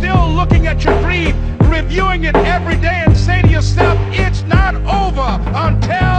still looking at your dream, reviewing it every day, and say to yourself, it's not over until